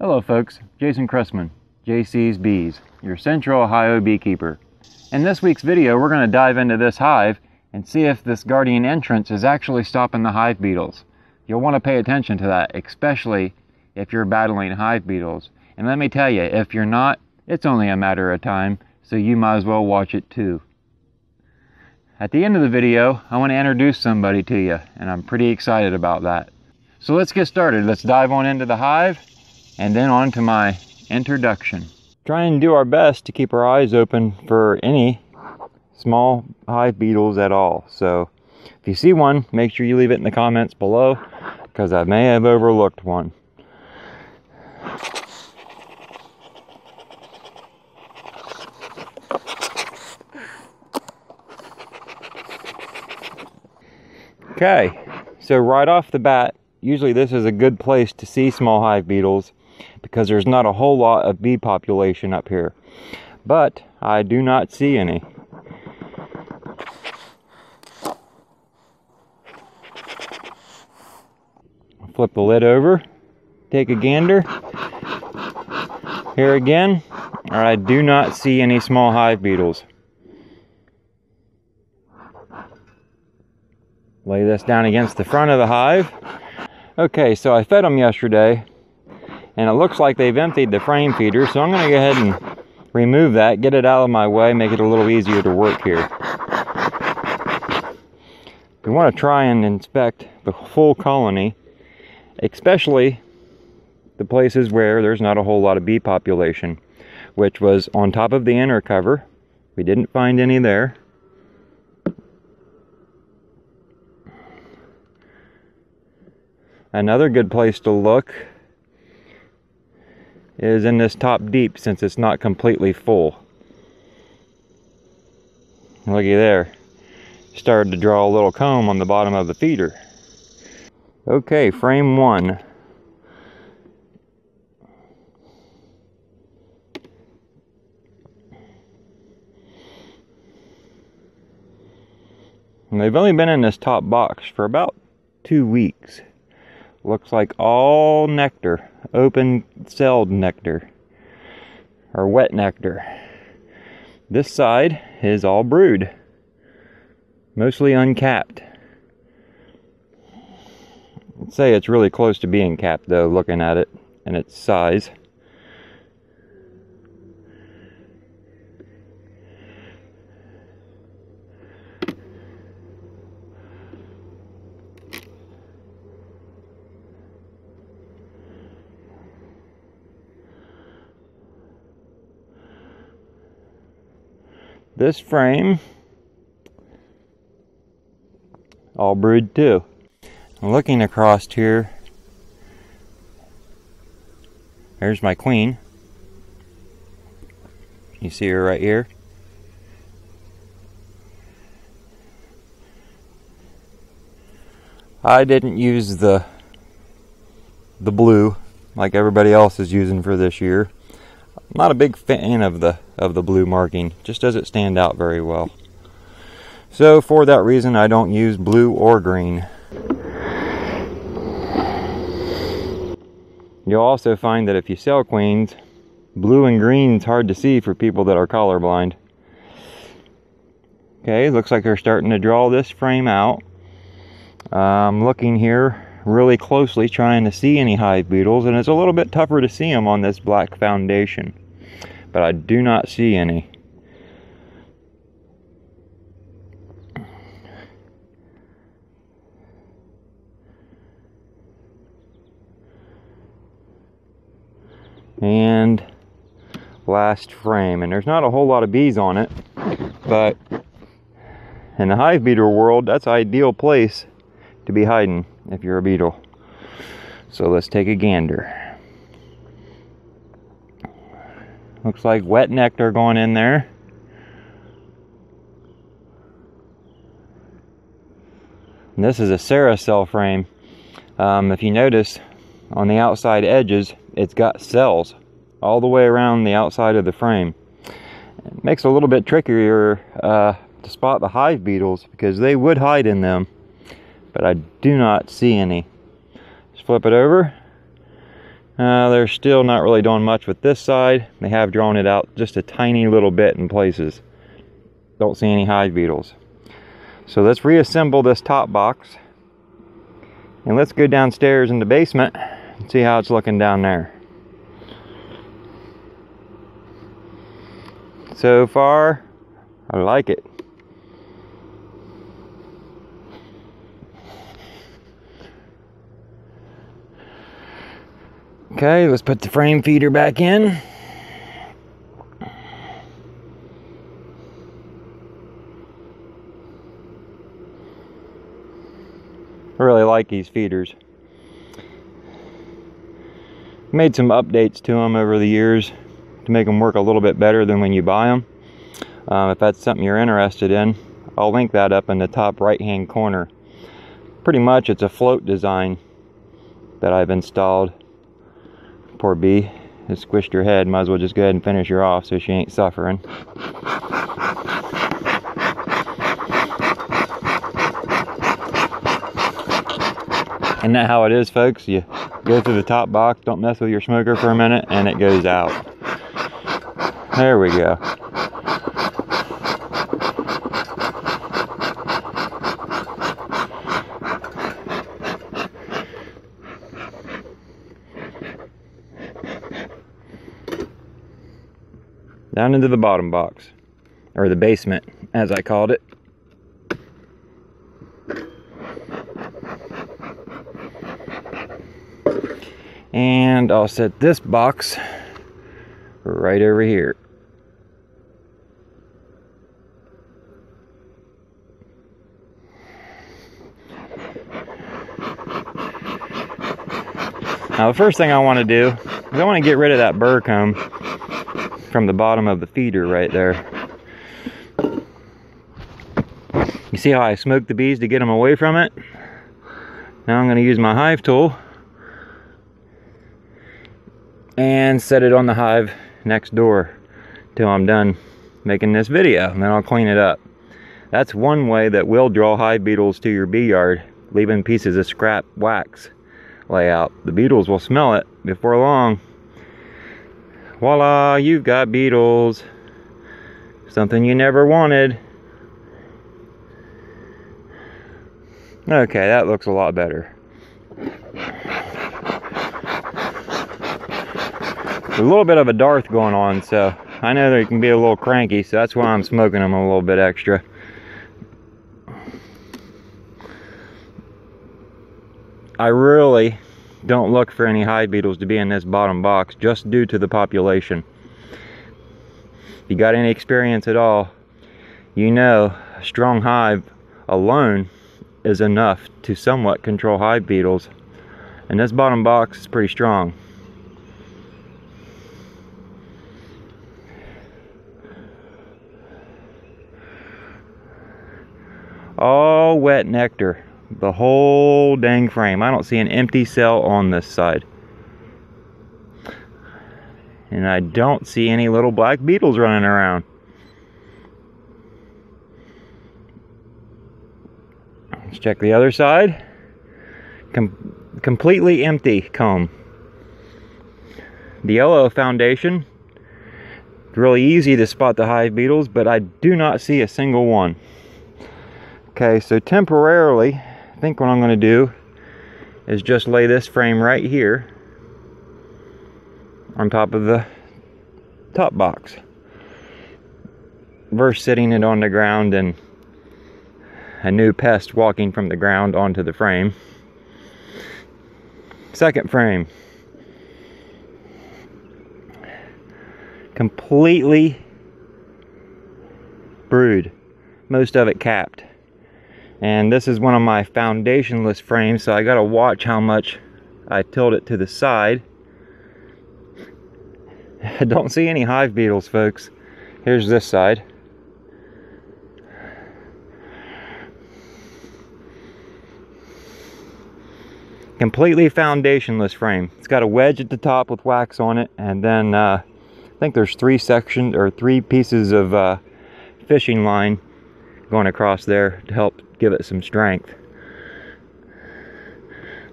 Hello folks, Jason Chrisman, JC's Bees, your Central Ohio beekeeper. In this week's video, we're going to dive into this hive and see if this Guardian entrance is actually stopping the hive beetles. You'll want to pay attention to that, especially if you're battling hive beetles. And let me tell you, if you're not, it's only a matter of time, so you might as well watch it too. At the end of the video, I want to introduce somebody to you, and I'm pretty excited about that. So let's get started. Let's dive on into the hive and then on to my introduction. Try and do our best to keep our eyes open for any small hive beetles at all. So if you see one, make sure you leave it in the comments below, because I may have overlooked one. Okay, so right off the bat, usually this is a good place to see small hive beetles, because there's not a whole lot of bee population up here, but I do not see any. I'll flip the lid over, take a gander. Here again, I do not see any small hive beetles. Lay this down against the front of the hive. Okay, so I fed them yesterday, and it looks like they've emptied the frame feeder, so I'm going to go ahead and remove that, get it out of my way, make it a little easier to work here. We want to try and inspect the full colony, especially the places where there's not a whole lot of bee population, which was on top of the inner cover. We didn't find any there. Another good place to look is in this top deep, since it's not completely full. Looky there. Started to draw a little comb on the bottom of the feeder. Okay, frame one. And they've only been in this top box for about 2 weeks. Looks like all nectar, open-celled nectar, or wet nectar. This side is all brood, mostly uncapped. I'd say it's really close to being capped though, looking at it and its size. This frame, all brood too. Looking across here, there's my queen. You see her right here. I didn't use the blue like everybody else is using for this year. Not a big fan of the blue marking. Just doesn't stand out very well. So for that reason, I don't use blue or green. You'll also find that if you sell queens, blue and green's hard to see for people that are colorblind. Okay, looks like they're starting to draw this frame out. I'm looking here really closely, trying to see any hive beetles, and it's a little bit tougher to see them on this black foundation, but I do not see any. And last frame, and there's not a whole lot of bees on it, but in the hive beetle world, that's an ideal place to be hiding if you're a beetle. So let's take a gander. Looks like wet nectar going in there. And this is a Saracell frame. If you notice, on the outside edges, it's got cells all the way around the outside of the frame. It makes it a little bit trickier to spot the hive beetles, because they would hide in them. But I do not see any. Just flip it over. They're still not really doing much with this side. They have drawn it out just a tiny little bit in places. Don't see any hive beetles. So let's reassemble this top box. And let's go downstairs in the basement and see how it's looking down there. So far, I like it. Okay, let's put the frame feeder back in. I really like these feeders. Made some updates to them over the years to make them work a little bit better than when you buy them. If that's something you're interested in, I'll link that up in the top right hand corner. Pretty much it's a float design that I've installed. Poor bee has squished her head. Might as well just go ahead and finish her off so she ain't suffering. Isn't that how it is, folks? You go through the top box, don't mess with your smoker for a minute, and it goes out. There we go. Down into the bottom box, or the basement, as I called it. And I'll set this box right over here. Now the first thing I want to do is I want to get rid of that burr comb from the bottom of the feeder right there. You see how I smoked the bees to get them away from it? Now I'm going to use my hive tool and set it on the hive next door till I'm done making this video, and then I'll clean it up. That's one way that will draw hive beetles to your bee yard, leaving pieces of scrap wax layout. The beetles will smell it before long. Voila, you've got beetles. Something you never wanted. Okay, that looks a lot better. There's a little bit of a dearth going on, so I know they can be a little cranky, so that's why I'm smoking them a little bit extra. I really don't look for any hive beetles to be in this bottom box, just due to the population. If you got any experience at all, you know a strong hive alone is enough to somewhat control hive beetles, and this bottom box is pretty strong. All wet nectar. The whole dang frame. I don't see an empty cell on this side. And I don't see any little black beetles running around. Let's check the other side. Completely empty comb. The yellow foundation. It's really easy to spot the hive beetles, but I do not see a single one. Okay, so temporarily, I think what I'm going to do is just lay this frame right here on top of the top box versus sitting it on the ground and a new pest walking from the ground onto the frame. Second frame, completely brood, most of it capped. And this is one of my foundationless frames, so I gotta watch how much I tilt it to the side. I don't see any hive beetles, folks. Here's this side. Completely foundationless frame. It's got a wedge at the top with wax on it, and then I think there's three pieces of fishing line going across there to help give it some strength.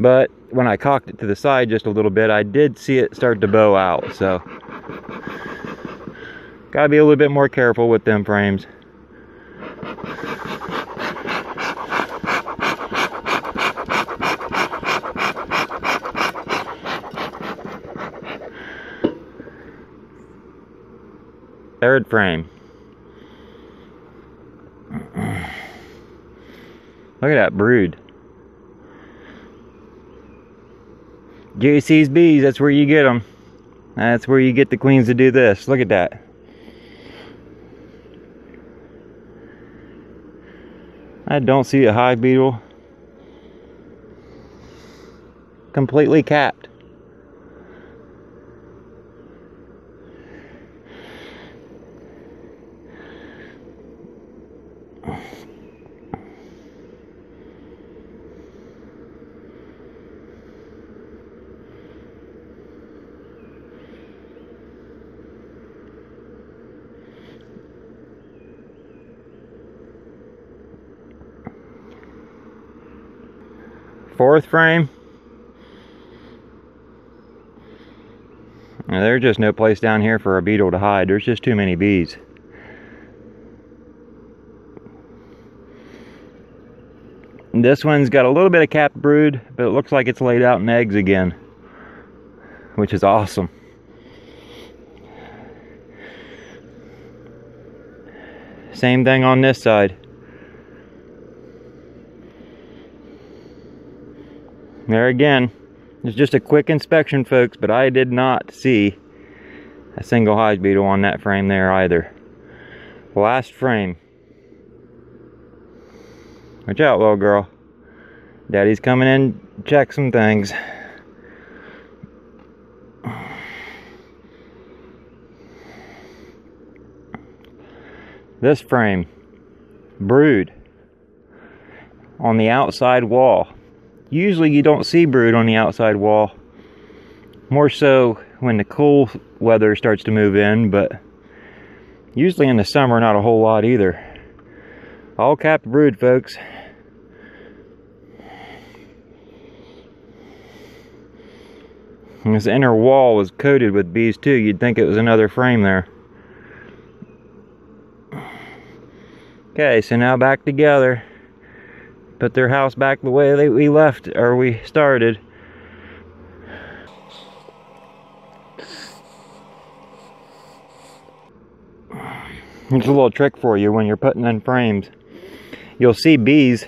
But when I cocked it to the side just a little bit, I did see it start to bow out, so gotta be a little bit more careful with them frames. Third frame. Look at that brood. JC's Bees, that's where you get them. That's where you get the queens to do this. Look at that. I don't see a hive beetle. Completely capped. Fourth frame. Now, there's just no place down here for a beetle to hide. There's just too many bees. And this one's got a little bit of capped brood, but it looks like it's laid out in eggs again, which is awesome. Same thing on this side. There again, it's just a quick inspection, folks, but I did not see a single hive beetle on that frame there either. Last frame. Watch out, little girl. Daddy's coming in to check some things. This frame, brood on the outside wall. Usually you don't see brood on the outside wall, more so when the cool weather starts to move in, but usually in the summer not a whole lot either. All capped brood, folks. And this inner wall was coated with bees too. You'd think it was another frame there. Okay, so now back together. Put their house back the way that we left, or we started. It's a little trick for you when you're putting in frames. You'll see bees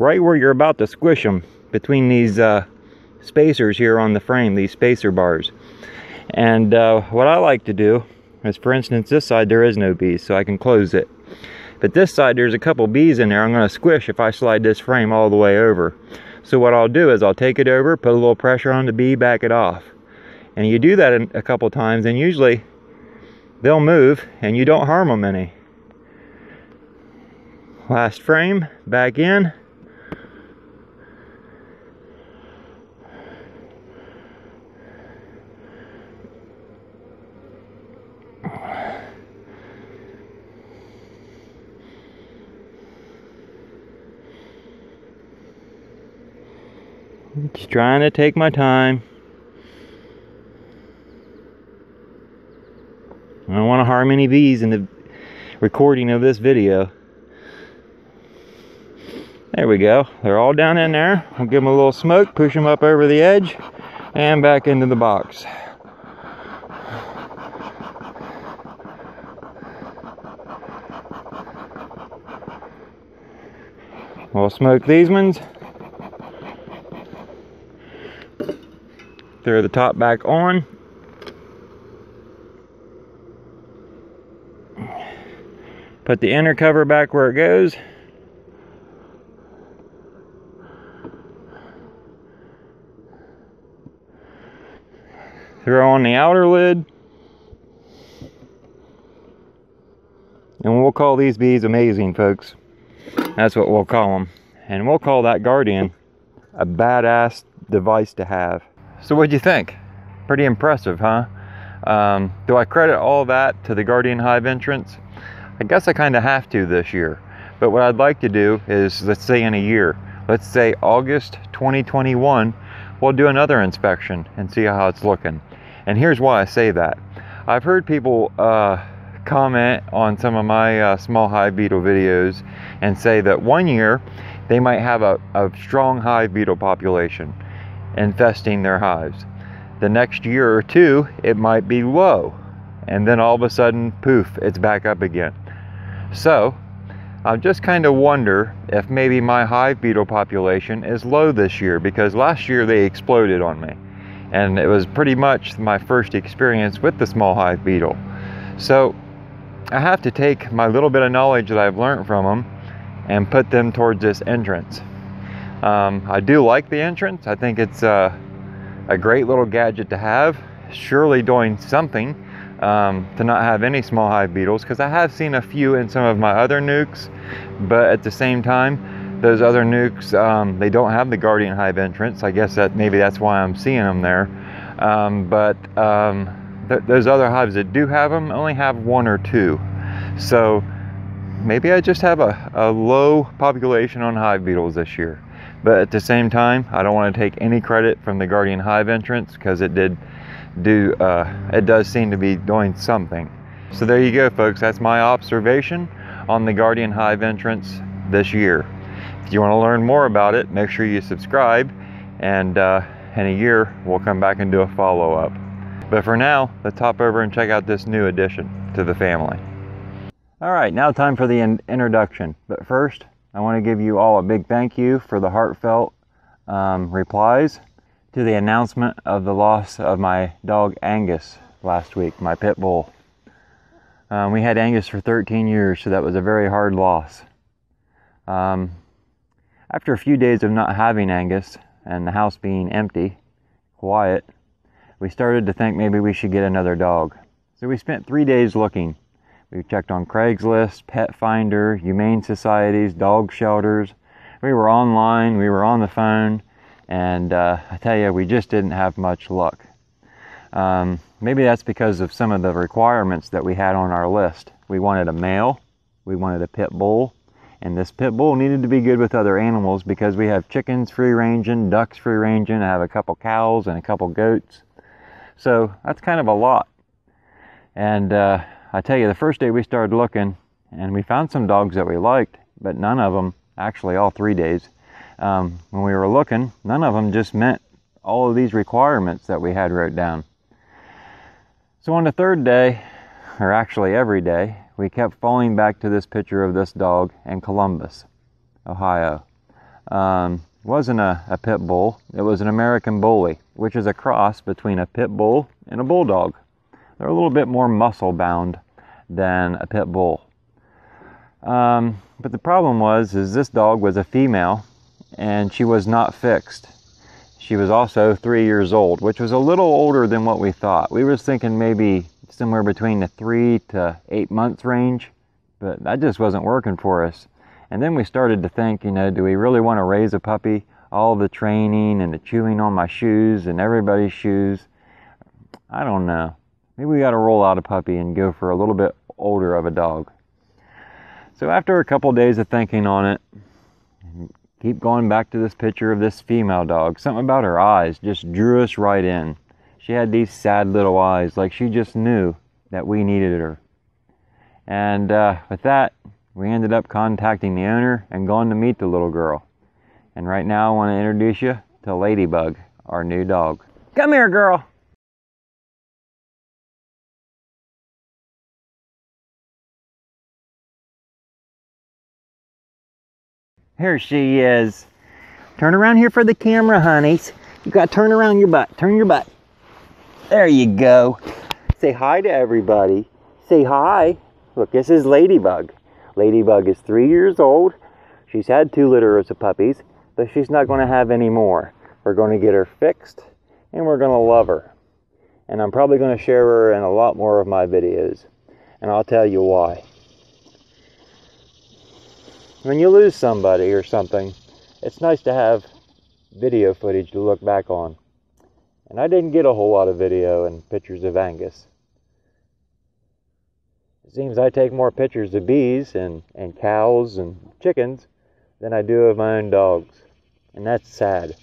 right where you're about to squish them, between these spacers here on the frame, these spacer bars. And what I like to do is, for instance, this side there is no bees, so I can close it. But this side, there's a couple bees in there I'm going to squish if I slide this frame all the way over. So what I'll do is I'll take it over, put a little pressure on the bee, back it off. And you do that a couple times, and usually they'll move and you don't harm them any. Last frame, back in. Just trying to take my time. I don't want to harm any bees in the recording of this video. There we go. They're all down in there. I'll give them a little smoke, push them up over the edge, and back into the box. We'll smoke these ones. Throw the top back on. Put the inner cover back where it goes. Throw on the outer lid. And we'll call these bees amazing, folks. That's what we'll call them. And we'll call that Guardian a badass device to have. So what'd you think? Pretty impressive, huh? Do I credit all that to the Guardian hive entrance? I guess I kind of have to this year. But what I'd like to do is, let's say in a year, let's say August 2021, we'll do another inspection and see how it's looking. And here's why I say that. I've heard people comment on some of my small hive beetle videos and say that one year they might have a strong hive beetle population infesting their hives. The next year or two, it might be low. And then all of a sudden, poof, it's back up again. So I just kind of wonder if maybe my hive beetle population is low this year, because last year they exploded on me. And it was pretty much my first experience with the small hive beetle. So I have to take my little bit of knowledge that I've learned from them and put them towards this entrance. I do like the entrance. I think it's a great little gadget to have, surely doing something to not have any small hive beetles, because I have seen a few in some of my other nukes, but at the same time, those other nukes, they don't have the Guardian hive entrance. I guess that maybe that's why I'm seeing them there. Those other hives that do have them only have one or two. So maybe I just have a low population on hive beetles this year. But at the same time, I don't want to take any credit from the Guardian hive entrance, because it did do, it does seem to be doing something. So there you go, folks. That's my observation on the Guardian hive entrance this year. If you want to learn more about it, make sure you subscribe, and in a year we'll come back and do a follow-up. But for now, let's hop over and check out this new addition to the family. All right, now time for the introduction. But first, I want to give you all a big thank you for the heartfelt replies to the announcement of the loss of my dog Angus last week, my pit bull. We had Angus for 13 years, so that was a very hard loss. After a few days of not having Angus and the house being empty, quiet, we started to think maybe we should get another dog. So we spent 3 days looking. We checked on Craigslist, Pet Finder, Humane Societies, dog shelters. We were online, we were on the phone, and I tell you, we just didn't have much luck. Maybe that's because of some of the requirements that we had on our list. We wanted a male, we wanted a pit bull, and this pit bull needed to be good with other animals, because we have chickens free-ranging, ducks free-ranging, I have a couple cows and a couple goats. So that's kind of a lot. And I tell you, the first day we started looking, and we found some dogs that we liked, but none of them, actually all 3 days, when we were looking, none of them just met all of these requirements that we had wrote down. So on the third day, or actually every day, we kept falling back to this picture of this dog in Columbus, Ohio. It wasn't a pit bull, it was an American bully, which is a cross between a pit bull and a bulldog. They're a little bit more muscle bound than a pit bull. But the problem was, is this dog was a female, and she was not fixed. She was also 3 years old, which was a little older than what we thought. We were thinking maybe somewhere between the 3 to 8 months range, but that just wasn't working for us. And then we started to think, you know, do we really want to raise a puppy? All the training and the chewing on my shoes and everybody's shoes. I don't know. Maybe we got to roll out a puppy and go for a little bit older of a dog. So after a couple days of thinking on it, keep going back to this picture of this female dog. Something about her eyes just drew us right in. She had these sad little eyes, like she just knew that we needed her. And with that, we ended up contacting the owner and going to meet the little girl. And right now I want to introduce you to Ladybug, our new dog. Come here, girl. Here she is. Turn around here for the camera, honeys. You got to turn around your butt. Turn your butt. There you go. Say hi to everybody. Say hi. Look, this is Ladybug. Ladybug is 3 years old. She's had 2 litters of puppies, but she's not going to have any more. We're going to get her fixed, and we're going to love her. And I'm probably going to share her in a lot more of my videos, and I'll tell you why. When you lose somebody or something, it's nice to have video footage to look back on. And I didn't get a whole lot of video and pictures of Angus. It seems I take more pictures of bees and cows and chickens than I do of my own dogs. And that's sad.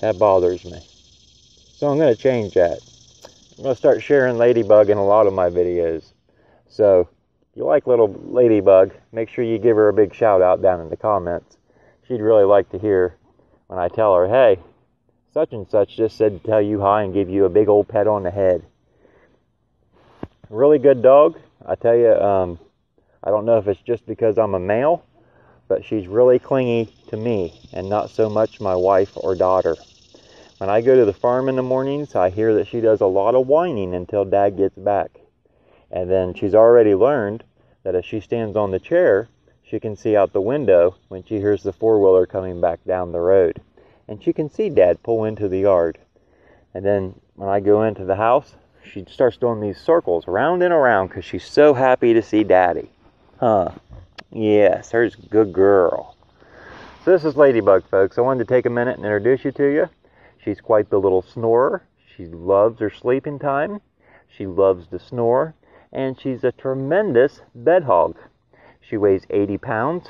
That bothers me. So I'm going to change that. I'm going to start sharing Ladybug in a lot of my videos. So if you like little Ladybug, make sure you give her a big shout out down in the comments. She'd really like to hear when I tell her, hey, such and such just said to tell you hi and give you a big old pat on the head. Really good dog. I tell you, I don't know if it's just because I'm a male, but she's really clingy to me and not so much my wife or daughter. When I go to the farm in the mornings, I hear that she does a lot of whining until Dad gets back. And then she's already learned that if she stands on the chair, she can see out the window when she hears the four-wheeler coming back down the road. And she can see Dad pull into the yard. And then when I go into the house, she starts doing these circles round and around because she's so happy to see Daddy. Huh. Yes, her's a good girl. So this is Ladybug, folks. I wanted to take a minute and introduce you to you. She's quite the little snorer. She loves her sleeping time. She loves to snore. And she's a tremendous bed hog. She weighs 80 pounds,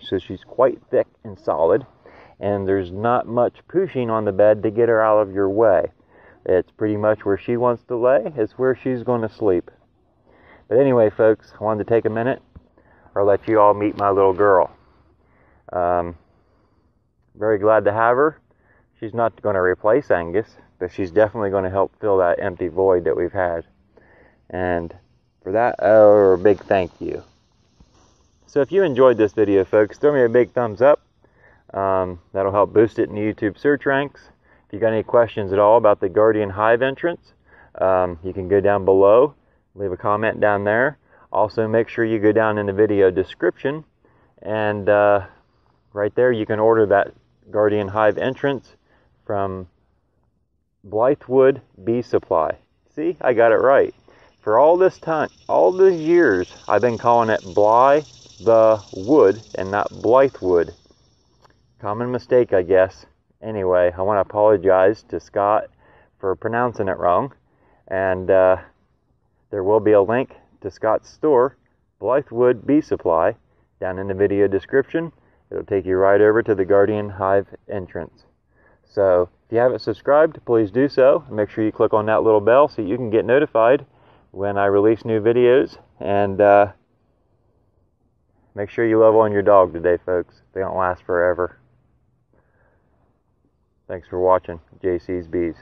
so she's quite thick and solid. And there's not much pushing on the bed to get her out of your way. It's pretty much where she wants to lay. It's where she's going to sleep. But anyway, folks, I wanted to take a minute or let you all meet my little girl. Very glad to have her. She's not going to replace Angus, but she's definitely going to help fill that empty void that we've had. And for that, a big thank you. So if you enjoyed this video, folks, throw me a big thumbs up. That'll help boost it in the YouTube search ranks. If you got any questions at all about the Guardian hive entrance, you can go down below, leave a comment down there. Also, make sure you go down in the video description, and right there you can order that Guardian hive entrance from Blythewood Bee Supply. See, I got it right. For all this time, all these years, I've been calling it Blythewood and not Blythewood. Common mistake, I guess. Anyway, I want to apologize to Scott for pronouncing it wrong. And there will be a link to Scott's store, Blythewood Bee Supply, down in the video description. It'll take you right over to the Guardian hive entrance. So if you haven't subscribed, please do so. Make sure you click on that little bell so you can get notified when I release new videos. And make sure you love on your dog today, folks. They don't last forever. Thanks for watching. JC's Bees.